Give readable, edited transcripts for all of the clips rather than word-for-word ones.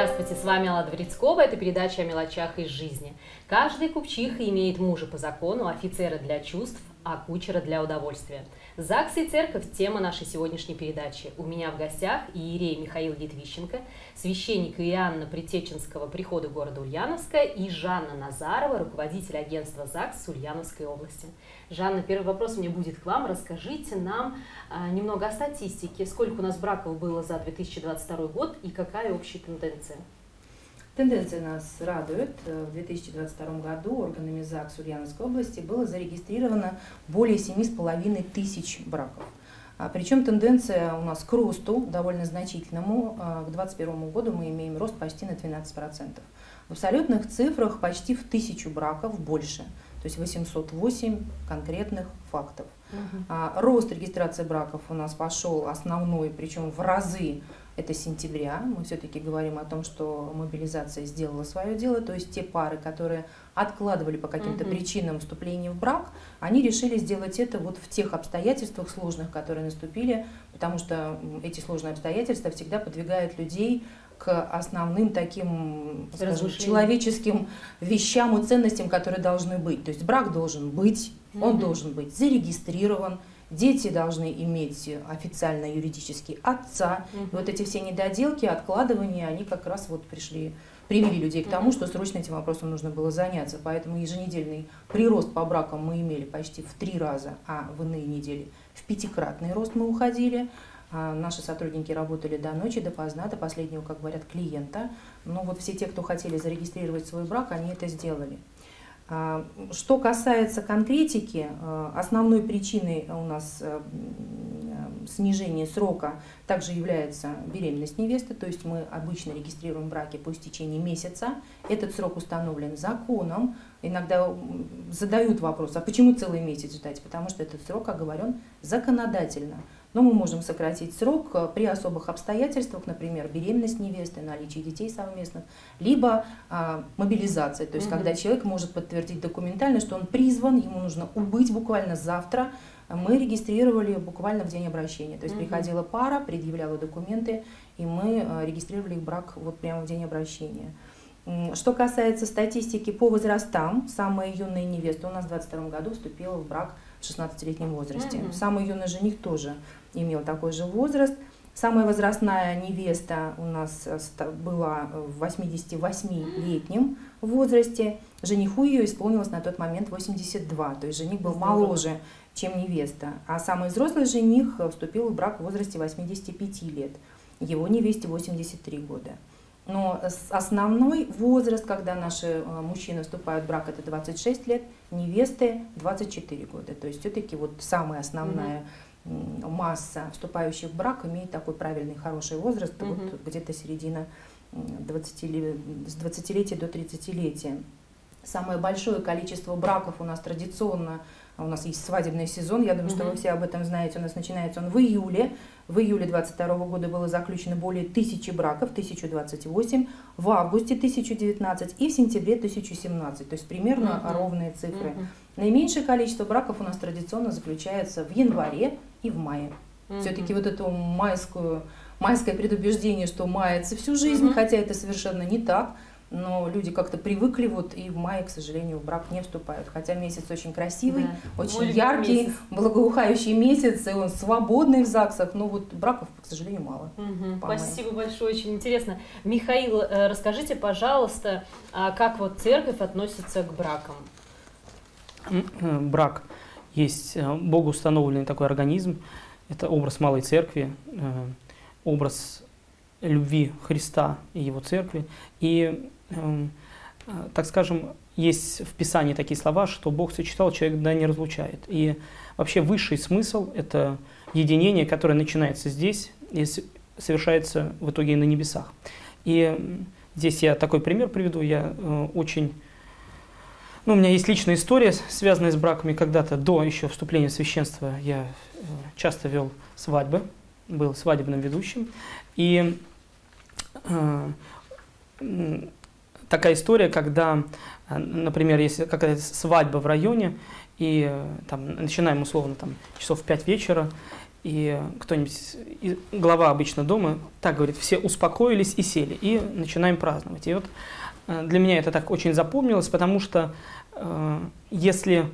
Здравствуйте, с вами Алла Дворецкова, это передача о мелочах из жизни. Каждая купчиха имеет мужа по закону, офицера для чувств, а кучера для удовольствия. ЗАГС и церковь – тема нашей сегодняшней передачи. У меня в гостях иерей Михаил Литвищенко, священник Иоанна Предтеченского прихода города Ульяновска и Жанна Назарова, руководитель агентства ЗАГС Ульяновской области. Жанна, первый вопрос у меня будет к вам. Расскажите нам немного о статистике. Сколько у нас браков было за 2022 год и какая общая тенденция? Тенденция нас радует. В 2022 году органами ЗАГС Ульяновской области было зарегистрировано более 7500 браков. Причем тенденция у нас к росту довольно значительному. К 2021 году мы имеем рост почти на 12%. В абсолютных цифрах почти в 1000 браков больше, то есть 808 конкретных фактов. Рост регистрации браков у нас пошел основной, причем в разы. Это с сентября, мы все-таки говорим о том, что мобилизация сделала свое дело, то есть те пары, которые откладывали по каким-то причинам вступление в брак, они решили сделать это вот в тех обстоятельствах сложных, которые наступили, потому что эти сложные обстоятельства всегда подвигают людей к основным таким, скажем, человеческим вещам и ценностям, которые должны быть. То есть брак должен быть, он должен быть зарегистрирован. Дети должны иметь официально юридически отца. И вот эти все недоделки, откладывания, они как раз вот привели людей к тому, что срочно этим вопросом нужно было заняться. Поэтому еженедельный прирост по бракам мы имели почти в 3 раза, а в иные недели в 5-кратный рост мы уходили. Наши сотрудники работали до ночи, допоздна, до последнего, как говорят, клиента. Но вот все те, кто хотели зарегистрировать свой брак, они это сделали. Что касается конкретики, основной причиной у нас снижения срока также является беременность невесты, то есть мы обычно регистрируем браки по истечении месяца, этот срок установлен законом, иногда задают вопрос, а почему целый месяц ждать, потому что этот срок оговорен законодательно. Но мы можем сократить срок при особых обстоятельствах, например, беременность невесты, наличие детей совместных, либо мобилизация, то есть когда человек может подтвердить документально, что он призван, ему нужно убыть буквально завтра. Мы регистрировали буквально в день обращения, то есть приходила пара, предъявляла документы, и мы регистрировали их брак вот прямо в день обращения. Что касается статистики по возрастам, самая юная невеста у нас в 2022 году вступила в брак в 16-летнем возрасте. Самый юный жених тоже имел такой же возраст. Самая возрастная невеста у нас была в 88-летнем возрасте. Жениху ее исполнилось на тот момент 82, то есть жених был моложе, чем невеста. А самый взрослый жених вступил в брак в возрасте 85 лет, его невесте 83 года. Но основной возраст, когда наши мужчины вступают в брак, это 26 лет, невесты 24 года. То есть все-таки вот самая основная масса вступающих в брак имеет такой правильный, хороший возраст, вот где-то середина 20-летия до 30-летия. Самое большое количество браков у нас традиционно, у нас есть свадебный сезон, я думаю, что вы все об этом знаете, у нас начинается он в июле. В июле 2022 года было заключено более 1000 браков, 1028, в августе 1019 и в сентябре 1017, то есть примерно ровные цифры. Наименьшее количество браков у нас традиционно заключается в январе и в мае. Все-таки вот это майское предубеждение, что мается всю жизнь, хотя это совершенно не так. Но люди как-то привыкли, вот, и в мае, к сожалению, в брак не вступают. Хотя месяц очень красивый, очень яркий, благоухающий месяц, и он свободный в ЗАГСах, но вот браков, к сожалению, мало. Спасибо большое, очень интересно. Михаил, расскажите, пожалуйста, как вот церковь относится к бракам? Брак есть Богу установленный такой организм, это образ малой церкви, образ любви Христа и Его церкви, и так скажем, есть в Писании такие слова, что Бог сочетал, человек да не разлучает. И вообще высший смысл – это единение, которое начинается здесь и совершается в итоге на небесах. И здесь я такой пример приведу. Я у меня есть личная история, связанная с браками. Когда-то до еще вступления в священство я часто вел свадьбы, был свадебным ведущим. И такая история, когда, например, если какая-то свадьба в районе, и там, начинаем условно там, часов в 5 вечера, И кто-нибудь, глава обычно дома, так говорит, все успокоились и сели, и начинаем праздновать. И вот для меня это так очень запомнилось, потому что если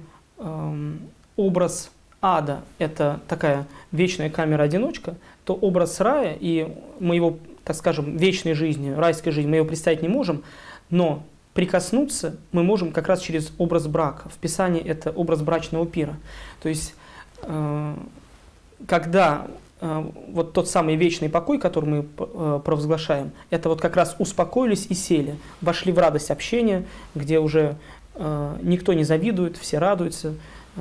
образ ада – это такая вечная камера-одиночка, то образ рая и мы его, так скажем, вечной жизни, райской жизни, мы его представить не можем, но прикоснуться мы можем как раз через образ брака. В Писании это образ брачного пира. То есть, когда вот тот самый вечный покой, который мы провозглашаем, это вот как раз успокоились и сели, вошли в радость общения, где уже никто не завидует, все радуются,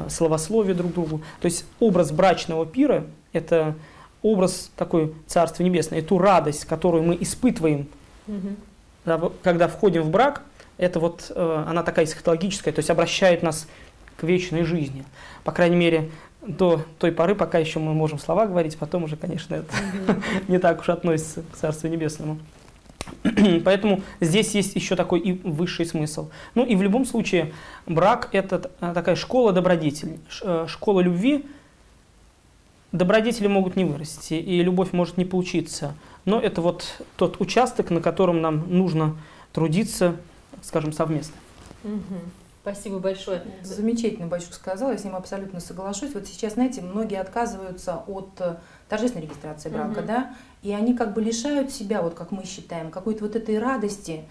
словословие друг другу. То есть образ брачного пира – это образ такой Царства Небесного, и ту радость, которую мы испытываем, когда входим в брак, это вот она такая эсхатологическая, то есть обращает нас к вечной жизни, по крайней мере, до той поры, пока еще мы можем слова говорить, потом уже, конечно, это не так уж относится к Царству Небесному. Поэтому здесь есть еще такой и высший смысл. Ну и в любом случае брак – это такая школа добродетелей, школа любви. Добродетели могут не вырасти, и любовь может не получиться. Но это вот тот участок, на котором нам нужно трудиться, скажем, совместно. Спасибо большое. Замечательно, батюшка, сказала, я с ним абсолютно соглашусь. Вот сейчас, знаете, многие отказываются от торжественной регистрации брака, да, и они как бы лишают себя, вот как мы считаем, какой-то вот этой радости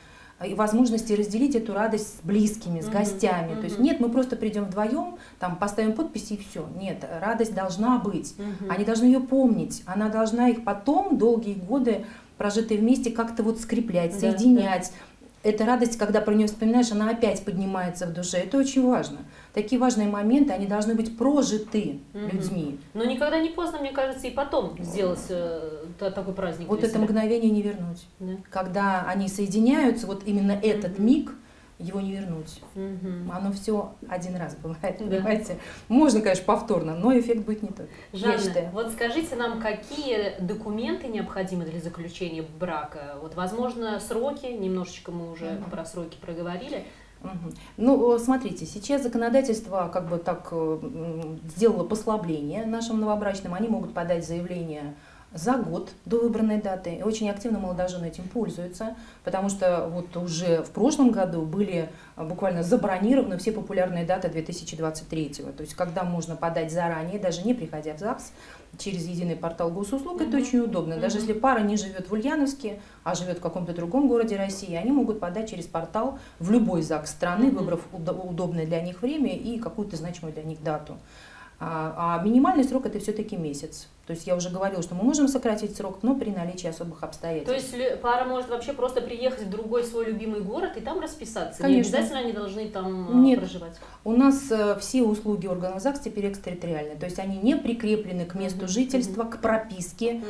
и возможности разделить эту радость с близкими, с гостями. То есть нет, мы просто придем вдвоем, там поставим подписи и все. Нет, радость должна быть. Они должны ее помнить. Она должна их потом, долгие годы, прожитые вместе, как-то вот скреплять, соединять. Эта радость, когда про нее вспоминаешь, она опять поднимается в душе. Это очень важно. Такие важные моменты, они должны быть прожиты людьми. Но никогда не поздно, мне кажется, и потом сделать такой праздник. Вот это мгновение не вернуть. Да. Когда они соединяются, вот именно этот миг, его не вернуть. Оно все один раз бывает, понимаете? Можно, конечно, повторно, но эффект будет не тот. Жанна, вот скажите нам, какие документы необходимы для заключения брака? Вот, возможно, сроки, немножечко мы уже про сроки проговорили. Ну, смотрите, сейчас законодательство как бы так сделало послабление нашим новобрачным. Они могут подать заявление за год до выбранной даты. И очень активно молодожены этим пользуются, потому что вот уже в прошлом году были буквально забронированы все популярные даты 2023-го. То есть когда можно подать заранее, даже не приходя в ЗАГС, через единый портал госуслуг, это очень удобно. Даже если пара не живет в Ульяновске, а живет в каком-то другом городе России, они могут подать через портал в любой ЗАГС страны, выбрав удобное для них время и какую-то значимую для них дату. А минимальный срок – это все-таки месяц. То есть я уже говорила, что мы можем сократить срок, но при наличии особых обстоятельств. То есть пара может вообще просто приехать в другой свой любимый город и там расписаться? Конечно. Не обязательно они должны там проживать? У нас все услуги органов ЗАГС теперь экстерриториальны. То есть они не прикреплены к месту жительства, к прописке.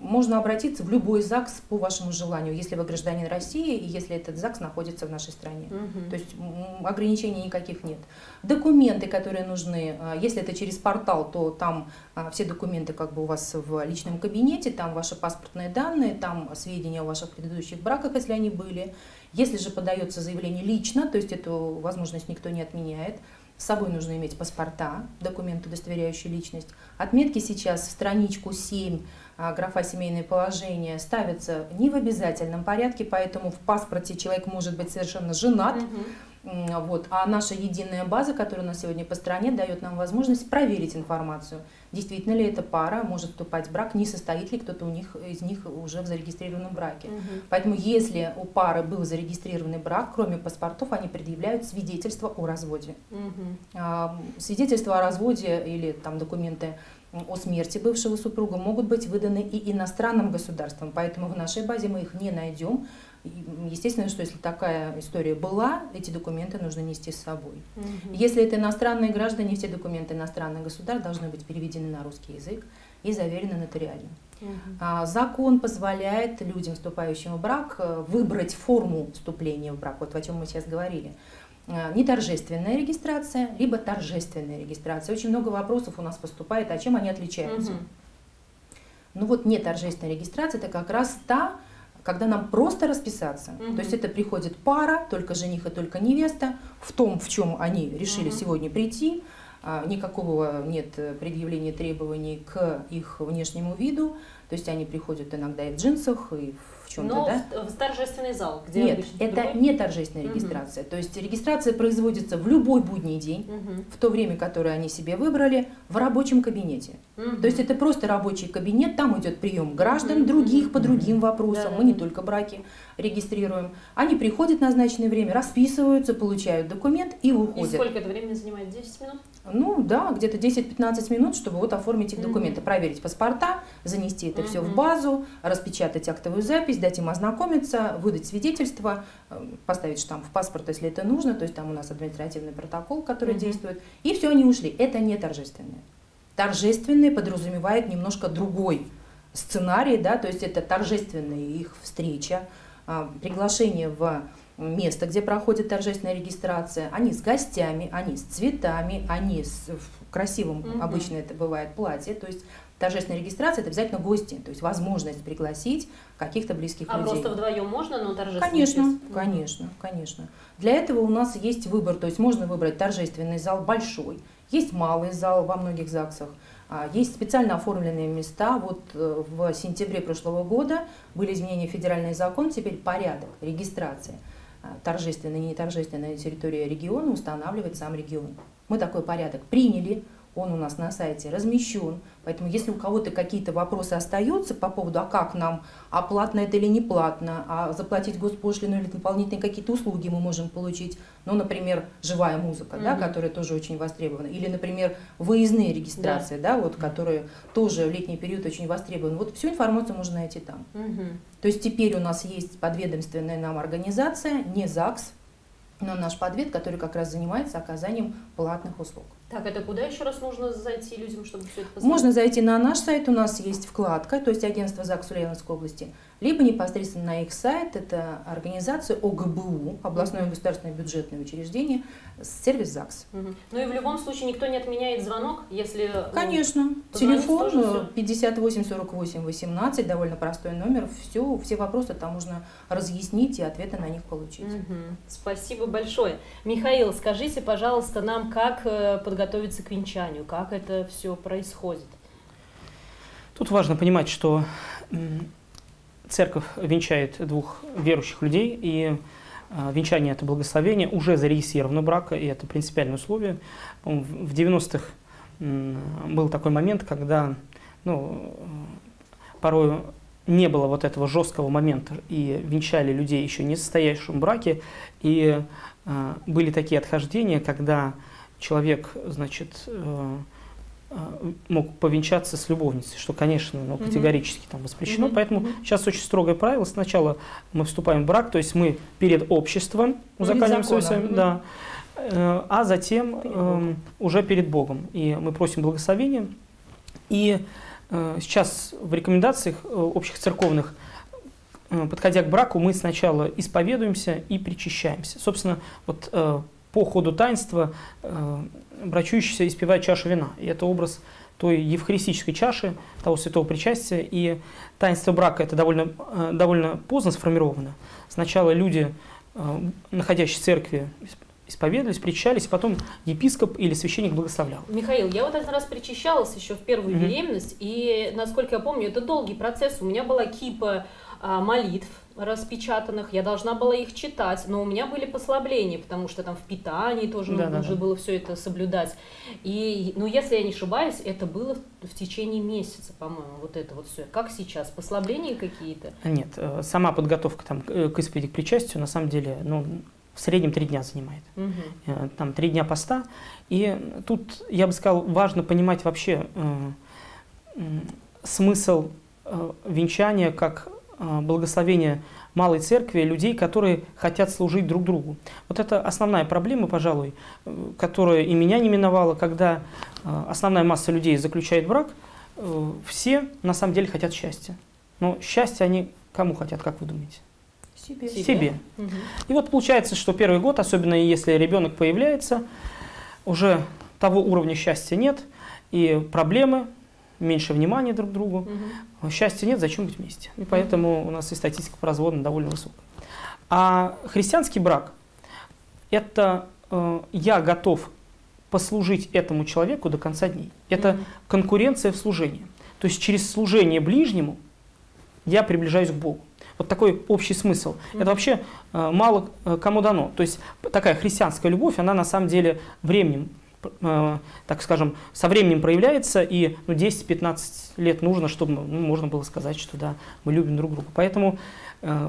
Можно обратиться в любой ЗАГС по вашему желанию, если вы гражданин России и если этот ЗАГС находится в нашей стране. То есть ограничений никаких нет. Документы, которые нужны, если это через портал, то там все документы как бы у вас в личном кабинете, там ваши паспортные данные, там сведения о ваших предыдущих браках, если они были. Если же подается заявление лично, то есть эту возможность никто не отменяет, с собой нужно иметь паспорта, документы, удостоверяющие личность. Отметки сейчас в страничку 7, графа «Семейное положение», ставятся не в обязательном порядке, поэтому в паспорте человек может быть совершенно женат. Вот. А наша единая база, которая у нас сегодня по стране, дает нам возможность проверить информацию. Действительно ли эта пара может вступать в брак, не состоит ли кто-то из них уже в зарегистрированном браке. Поэтому если у пары был зарегистрированный брак, кроме паспортов, они предъявляют свидетельство о разводе. Свидетельство о разводе или там документы о смерти бывшего супруга могут быть выданы и иностранным государствам, поэтому в нашей базе мы их не найдем. Естественно, что если такая история была, эти документы нужно нести с собой. Если это иностранные граждане, все документы иностранных государств должны быть переведены на русский язык и заверены нотариально. Закон позволяет людям, вступающим в брак, выбрать форму вступления в брак, вот о чем мы сейчас говорили. Неторжественная регистрация, либо торжественная регистрация. Очень много вопросов у нас поступает, а чем они отличаются. Ну вот неторжественная регистрация – это как раз та, когда нам просто расписаться. То есть это приходит пара, только жених и только невеста, в том, в чем они решили сегодня прийти. никакого нет предъявления требований к их внешнему виду, то есть они приходят иногда и в джинсах, и в чем-то, да? В торжественный зал, где нет, это не торжественная регистрация, то есть регистрация производится в любой будний день, в то время, которое они себе выбрали, в рабочем кабинете. То есть это просто рабочий кабинет, там идет прием граждан других по другим вопросам, мы не только браки регистрируем. Они приходят в назначенное время, расписываются, получают документ и уходят. И сколько это времени занимает? 10 минут? Ну да, где-то 10-15 минут, чтобы вот оформить их документы, проверить паспорта, занести это все в базу, распечатать актовую запись, дать им ознакомиться, выдать свидетельство, поставить штамп в паспорт, если это нужно, то есть там у нас административный протокол, который действует, и все, они ушли. Это не торжественное. Торжественное подразумевает немножко другой сценарий, да, то есть это торжественная их встреча, приглашение в место, где проходит торжественная регистрация, они с гостями, они с цветами, они в красивом, обычно это бывает, платье, то есть торжественная регистрация – это обязательно гости, то есть возможность пригласить каких-то близких людей. А просто вдвоем можно, но торжественно? Конечно, конечно, конечно. Для этого у нас есть выбор, то есть можно выбрать торжественный зал большой, есть малый зал во многих ЗАГСах, есть специально оформленные места. Вот в сентябре прошлого года были изменения в федеральный закон, теперь порядок регистрации торжественной и неторжественной на территории региона устанавливает сам регион. Мы такой порядок приняли, он у нас на сайте размещен, поэтому если у кого-то какие-то вопросы остаются по поводу, а как нам, а платно это или не платно, а заплатить госпошлину или дополнительные какие-то услуги мы можем получить, ну, например, живая музыка, да, которая тоже очень востребована, или, например, выездные регистрации, да, вот, которые тоже в летний период очень востребованы, вот всю информацию можно найти там. То есть теперь у нас есть подведомственная нам организация, не ЗАГС, но наш подвед, который как раз занимается оказанием платных услуг. Так, это куда еще раз можно зайти людям, чтобы все это посмотреть? Можно зайти на наш сайт, у нас есть вкладка, то есть агентство ЗАГС Ульяновской области, либо непосредственно на их сайт, это организация ОГБУ, областное государственное бюджетное учреждение, сервис ЗАГС. Ну и в любом случае никто не отменяет звонок, если... Конечно, телефон 584818, довольно простой номер, все вопросы там можно разъяснить и ответы на них получить. Спасибо большое. Михаил, скажите, пожалуйста, нам, как подготовиться к венчанию, как это все происходит? Тут важно понимать, что церковь венчает двух верующих людей, и венчание – это благословение, уже зарегистрировано брак, и это принципиальное условие. В 90-х был такой момент, когда порой не было вот этого жесткого момента, и венчали людей еще не состоявшим в браке, и были такие отхождения, когда человек, значит, мог повенчаться с любовницей, что, конечно, категорически там воспрещено. Поэтому сейчас очень строгое правило. Сначала мы вступаем в брак, то есть мы перед обществом узакониваемся, а затем уже перед Богом. И мы просим благословения. И сейчас в рекомендациях общих церковных, подходя к браку, мы сначала исповедуемся и причащаемся. Собственно, вот по ходу таинства брачующийся испевает чашу вина. И это образ той евхаристической чаши, того святого причастия. И таинство брака – это довольно поздно сформировано. Сначала люди, находящиеся в церкви, исповедовались, причащались, и потом епископ или священник благословлял. Михаил, я вот один раз причащалась еще в первую беременность, и, насколько я помню, это долгий процесс. У меня была кипа молитв распечатанных, я должна была их читать, но у меня были послабления, потому что там в питании тоже нужно было все это соблюдать. И, ну, если я не ошибаюсь, это было в течение месяца, по-моему, вот это вот все. Как сейчас? Послабления какие-то? Нет, сама подготовка там к исповеди, к причастию, на самом деле, в среднем 3 дня занимает. Там 3 дня поста. И тут, я бы сказал, важно понимать вообще смысл венчания как благословение малой церкви, людей, которые хотят служить друг другу. Вот это основная проблема, пожалуй, которая и меня не миновала, когда основная масса людей заключает брак, все на самом деле хотят счастья. Но счастье они кому хотят, как вы думаете? Себе. И вот получается, что первый год, особенно если ребенок появляется, уже того уровня счастья нет, и проблемы, меньше внимания друг другу. Счастья нет, зачем быть вместе? И поэтому у нас и статистика по разводам довольно высокая. А христианский брак – это я готов послужить этому человеку до конца дней. Это конкуренция в служении. То есть через служение ближнему я приближаюсь к Богу. Вот такой общий смысл. Это вообще мало кому дано. То есть такая христианская любовь, она на самом деле временем, так скажем, со временем проявляется, и 10-15 лет нужно, чтобы можно было сказать, что да, мы любим друг друга. Поэтому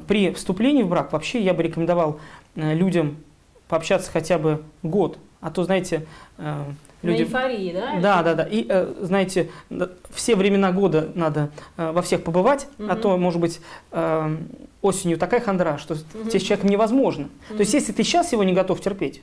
при вступлении в брак вообще я бы рекомендовал людям пообщаться хотя бы год. А то, знаете, люди... эйфории, да? Да, да, да. И, знаете, все времена года надо во всех побывать, а то, может быть, осенью такая хандра, что тебе с человеком невозможно. То есть, если ты сейчас его не готов терпеть,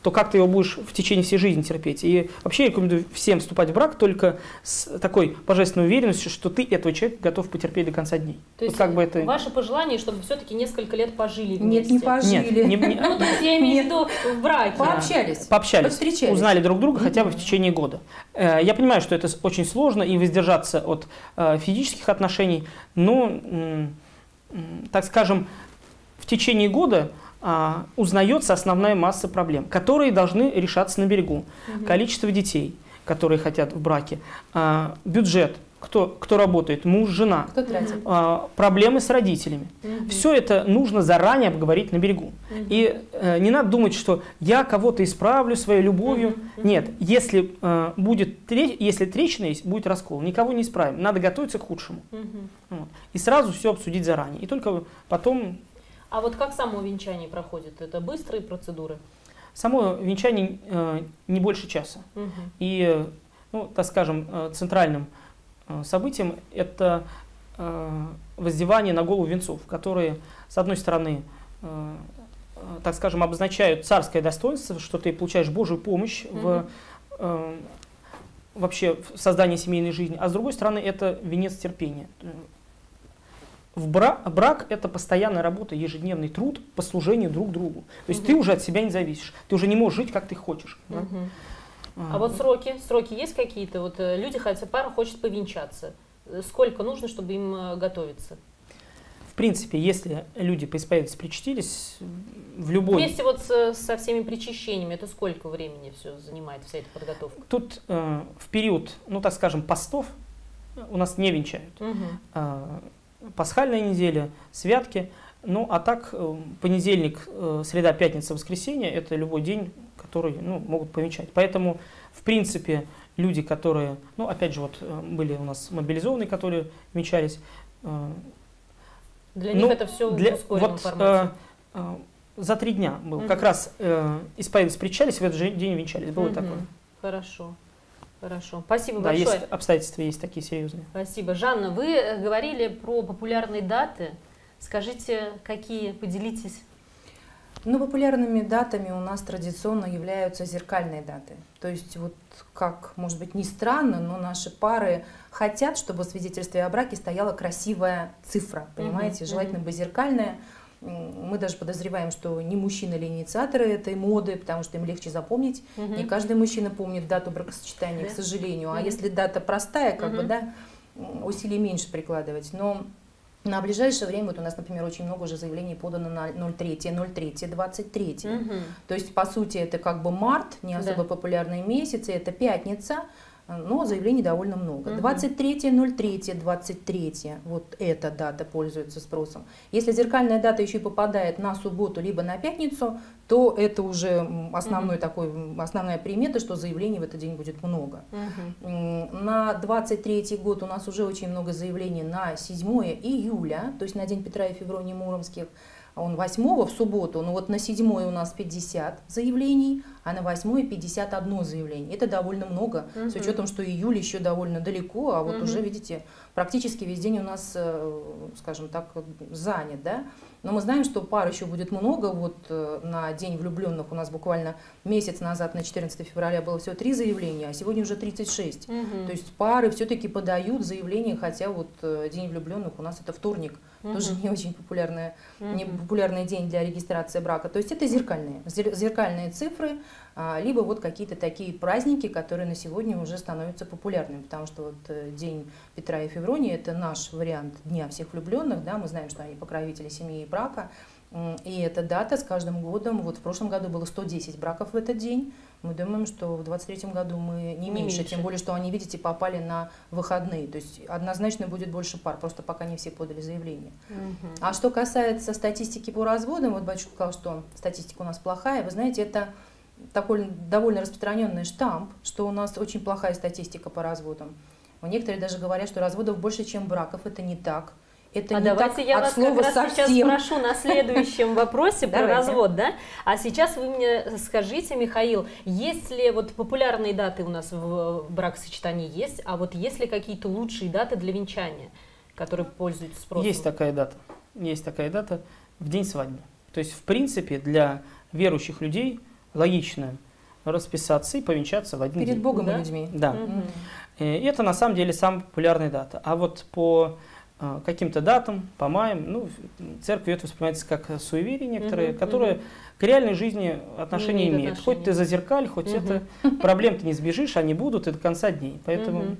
то как ты его будешь в течение всей жизни терпеть? И вообще я рекомендую всем вступать в брак только с такой божественной уверенностью, что ты этого человека готов потерпеть до конца дней. То есть вот как бы это... ваше пожелание, чтобы все-таки несколько лет пожили вместе? Нет, не пожили. Нет, не... Ну, то есть я имею в виду в браке. Пообщались. Пообщались. Повстречались. Узнали друг друга хотя бы в течение года. Я понимаю, что это очень сложно, и воздержаться от физических отношений, но, так скажем, в течение года... узнается основная масса проблем, которые должны решаться на берегу. Количество детей, которые хотят в браке, бюджет, кто работает, муж, жена, кто тратит. Проблемы с родителями. Все это нужно заранее обговорить на берегу. И не надо думать, что я кого-то исправлю своей любовью. Нет, если, если трещина есть, будет раскол. Никого не исправим. Надо готовиться к худшему. Вот. И сразу все обсудить заранее. И только потом... А вот как само венчание проходит? Это быстрые процедуры? Само венчание не больше часа. И, ну, так скажем, центральным событием это воздевание на голову венцов, которые, с одной стороны, так скажем, обозначают царское достоинство, что ты получаешь Божью помощь вообще в создании семейной жизни, а с другой стороны это венец терпения. Брак – это постоянная работа, ежедневный труд по служению друг другу. То есть ты уже от себя не зависишь, ты уже не можешь жить, как ты хочешь. А вот сроки? Сроки есть какие-то? Вот люди хотят, пара хочет повенчаться. Сколько нужно, чтобы им готовиться? В принципе, если люди поисповедались, причастились, в любой… Вместе вот со всеми причащениями, это сколько времени все занимает, вся эта подготовка? Тут в период, ну так скажем, постов у нас не венчают. Пасхальная неделя, святки, ну а так понедельник, среда, пятница, воскресенье – это любой день, который могут повенчать. Поэтому, в принципе, люди, которые, ну опять же, вот были у нас мобилизованные, которые венчались. Для них это все в ускоренном формате. За 3 дня был, как раз исповедовались, причались, в этот же день венчались, было такое. Хорошо. Хорошо, спасибо большое. Да, есть, обстоятельства есть такие серьезные. Спасибо. Жанна, вы говорили про популярные даты. Скажите, какие? Поделитесь. Ну, популярными датами у нас традиционно являются зеркальные даты. То есть, вот как, может быть, не странно, но наши пары хотят, чтобы в свидетельстве о браке стояла красивая цифра, понимаете, желательно бы зеркальная. Мы даже подозреваем, что не мужчины ли инициаторы этой моды, потому что им легче запомнить. Не каждый мужчина помнит дату бракосочетания, к сожалению. А если дата простая, как бы, да, усилий меньше прикладывать. Но на ближайшее время, вот у нас, например, очень много уже заявлений подано на 03, 23, 23. То есть, по сути, это как бы март, не особо популярные месяцы, это пятница. Но заявлений довольно много. 23.03.23. Вот эта дата пользуется спросом. Если зеркальная дата еще и попадает на субботу, либо на пятницу, то это уже основной основная примета, что заявлений в этот день будет много. На 23-й год у нас уже очень много заявлений на 7 июля, то есть на день Петра и Февроньи Муромских. Он 8 в субботу, но вот на 7 у нас 50 заявлений, а на 8 51 заявление. Это довольно много, с учетом, что июль еще довольно далеко, а вот уже, видите, практически весь день у нас, скажем так, занят, да? Но мы знаем, что пар еще будет много. Вот на День влюбленных у нас буквально месяц назад, на 14 февраля, было всего 3 заявления, а сегодня уже 36. То есть пары все-таки подают заявления, хотя вот День влюбленных у нас это вторник. Тоже не очень популярный, день для регистрации брака. То есть это зеркальные цифры, либо вот какие-то такие праздники, которые на сегодня уже становятся популярными. Потому что вот День Петра и Февронии – это наш вариант Дня всех влюбленных. Да? Мы знаем, что они покровители семьи и брака. И эта дата с каждым годом, вот в прошлом году было 110 браков в этот день. Мы думаем, что в 2023 году мы не меньше, тем более, что они, видите, попали на выходные. То есть однозначно будет больше пар, просто пока не все подали заявление. Угу. А что касается статистики по разводам, вот батюшка сказал, что статистика у нас плохая. Вы знаете, это такой довольно распространенный штамп, что у нас очень плохая статистика по разводам. Некоторые даже говорят, что разводов больше, чем браков. Это не так. Это а не давайте так, я вас как раз совсем. Сейчас спрошу на следующем вопросе про развод, да? А сейчас вы мне скажите, Михаил, есть ли вот популярные даты у нас в бракосочетании есть, а вот есть ли какие-то лучшие даты для венчания, которые пользуются спросом? Есть такая дата в день свадьбы. То есть, в принципе, для верующих людей логично расписаться и повенчаться в один день. Перед Богом и людьми. Да. Угу. И это на самом деле самая популярная дата. А вот по каким-то датам, по маям, ну, церковь это воспринимается как суеверие некоторые, которые к реальной жизни отношения имеют. Хоть ты зазеркаль, хоть это, проблем ты не сбежишь, они будут и до конца дней. Поэтому...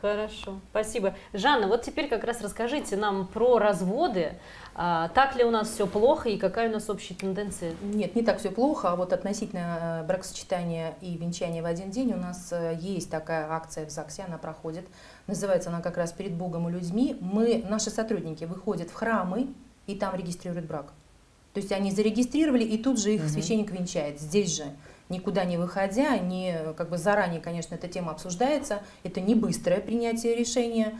Хорошо, спасибо. Жанна, вот теперь как раз расскажите нам про разводы. Так ли у нас все плохо и какая у нас общая тенденция? Нет, не так все плохо. А вот относительно бракосочетания и венчания в один день у нас есть такая акция в ЗАГСе, она проходит. Называется она как раз «Перед Богом и людьми». Наши сотрудники выходят в храмы и там регистрируют брак. То есть они зарегистрировали и тут же их священник венчает здесь же. Никуда не выходя, заранее, конечно, эта тема обсуждается. Это не быстрое принятие решения.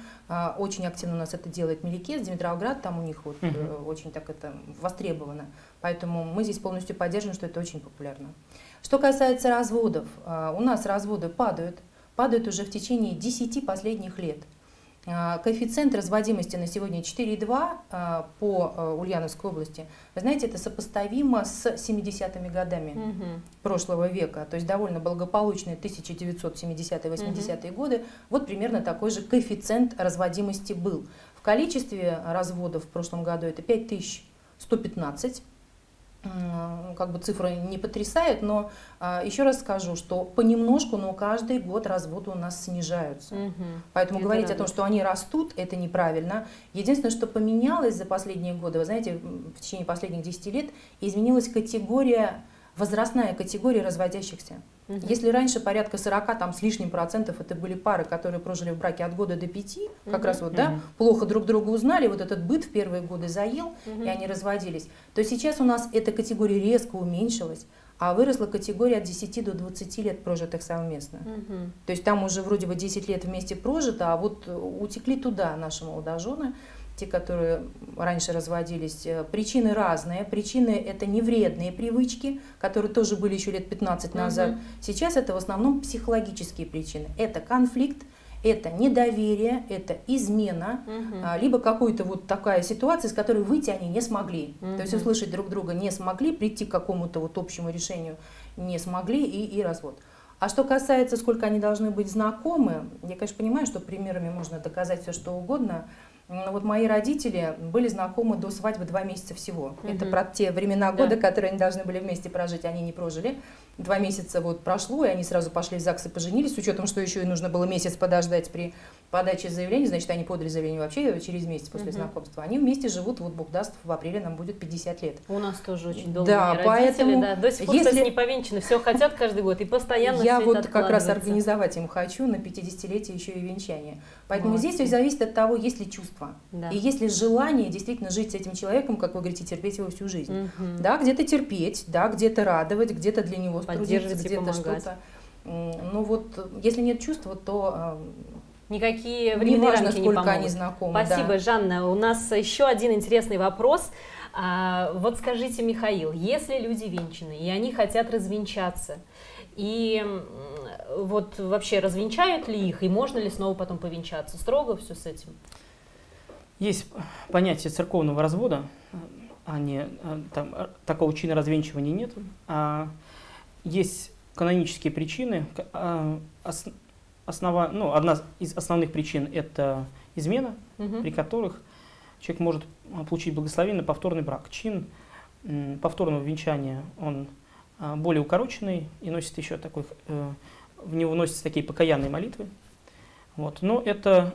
Очень активно у нас это делает Мелекет, Димитровград, там у них вот очень так это востребовано. Поэтому мы здесь полностью поддерживаем, что это очень популярно. Что касается разводов, у нас разводы падают уже в течение 10 последних лет. Коэффициент разводимости на сегодня 4,2 по Ульяновской области. Вы знаете, это сопоставимо с 70-ми годами прошлого века. То есть довольно благополучные 1970-80-е годы. Вот примерно такой же коэффициент разводимости был. В количестве разводов в прошлом году это 5115. Цифры не потрясают, но еще раз скажу, что понемножку, но каждый год разводы у нас снижаются. Поэтому это говорить о том, что они растут, это неправильно. Единственное, что поменялось за последние годы, вы знаете, в течение последних 10 лет изменилась возрастная категория разводящихся. Если раньше порядка 40 там, с лишним процентов это были пары, которые прожили в браке от года до 5, как раз вот, да, плохо друг друга узнали, вот этот быт в первые годы заел, и они разводились, то сейчас у нас эта категория резко уменьшилась, а выросла категория от 10 до 20 лет прожитых совместно. То есть там уже вроде бы 10 лет вместе прожито, а вот утекли туда наши молодожены, те, которые раньше разводились. Причины разные. Причины – это не вредные привычки, которые тоже были еще лет 15 назад. Сейчас это в основном психологические причины. Это конфликт, это недоверие, это измена, либо какая-то вот такая ситуация, из которой выйти они не смогли. То есть услышать друг друга не смогли, прийти к какому-то вот общему решению не смогли, и развод. А что касается, сколько они должны быть знакомы, я, конечно, понимаю, что примерами можно доказать все, что угодно. Но вот мои родители были знакомы до свадьбы 2 месяца всего. Это про те времена года, которые они должны были вместе прожить, они не прожили. 2 месяца вот прошло, и они сразу пошли в ЗАГС и поженились, с учетом, что еще и нужно было месяц подождать при подаче заявления. Значит, они подали заявление вообще через месяц после знакомства. Они вместе живут, вот Бог даст, в апреле нам будет 50 лет. У нас тоже очень долго родители, да. До сих пор, кстати, не повенчаны, все хотят каждый год и постоянно все это откладывается. Я вот как раз организовать им хочу на 50-летие еще и венчание. Поэтому здесь все зависит от того, есть ли чувство. И если желание действительно жить с этим человеком, как вы говорите, терпеть его всю жизнь, да, где-то терпеть, да, где-то радовать, где-то для него трудиться, где-то что-то. Ну вот, если нет чувства, то никакие временные рамки не помогут. Неважно, сколько они знакомы. Спасибо, да. Жанна. У нас еще один интересный вопрос. Вот скажите, Михаил, если люди венчаны и они хотят развенчаться, и вот вообще развенчают ли их и можно ли снова потом повенчаться? Строго все с этим? Есть понятие церковного развода, такого чина развенчивания нет. Есть канонические причины. Одна из основных причин – это измена, при которых человек может получить благословение на повторный брак. Чин повторного венчания, он более укороченный и носит еще такой, в него вносятся такие покаянные молитвы. Вот. Но это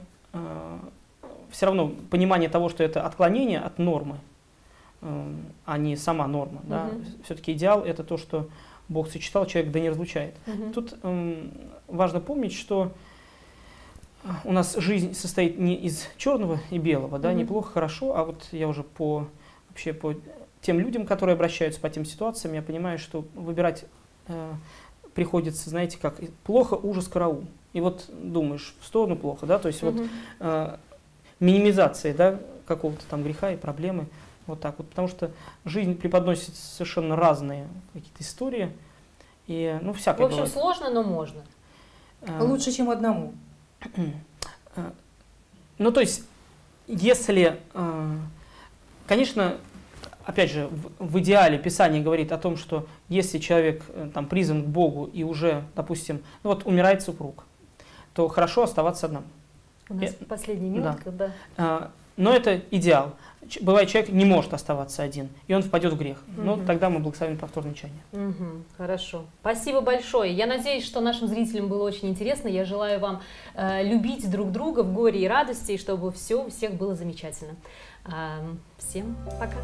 все равно понимание того, что это отклонение от нормы, а не сама норма. Да? Все-таки идеал – это то, что Бог сочетал, человек да не разлучает. Тут важно помнить, что у нас жизнь состоит не из черного и белого, да, неплохо, хорошо, а вот я уже вообще по тем людям, которые обращаются, по тем ситуациям, я понимаю, что выбирать приходится, знаете, как плохо, ужас, караул. И вот думаешь, в сторону плохо, да, то есть вот минимизация, да, какого-то там греха и проблемы, вот так вот, потому что жизнь преподносит совершенно разные какие-то истории, и, ну, всякое бывает. В общем, сложно, но можно. Лучше, чем одному. Ну, то есть, если, конечно, опять же, в идеале Писание говорит о том, что если человек там призван к Богу и уже, допустим, ну вот умирает супруг, то хорошо оставаться одному. У нас последняя минутка, да. Но это идеал. Бывает, человек не может оставаться один, и он впадет в грех. Но тогда мы благословим повторное чаяние. Хорошо. Спасибо большое. Я надеюсь, что нашим зрителям было очень интересно. Я желаю вам любить друг друга в горе и радости, и чтобы все у всех было замечательно. Всем пока.